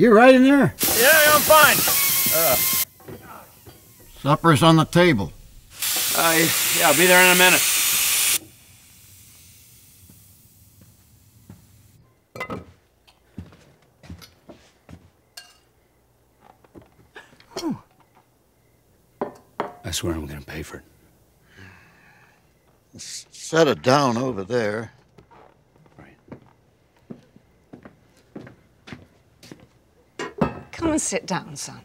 You're right in there? Yeah, I'm fine. Supper's on the table. Yeah, I'll be there in a minute. Whew. I swear I'm gonna pay for it. Set it down over there. Right. Come and sit down, son.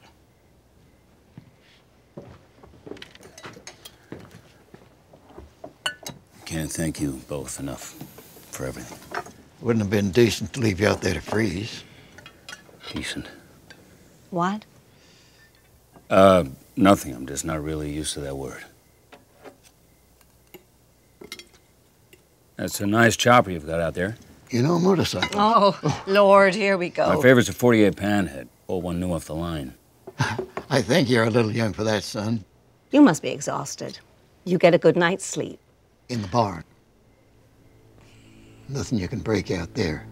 Can't thank you both enough for everything. Wouldn't have been decent to leave you out there to freeze. Decent? What? Nothing. I'm just not really used to that word. That's a nice chopper you've got out there. You know, motorcycles. Oh, Lord, here we go. My favorite's a 48 Panhead. Old one new off the line. I think you're a little young for that, son. You must be exhausted. You get a good night's sleep. In the barn. Nothing you can break out there.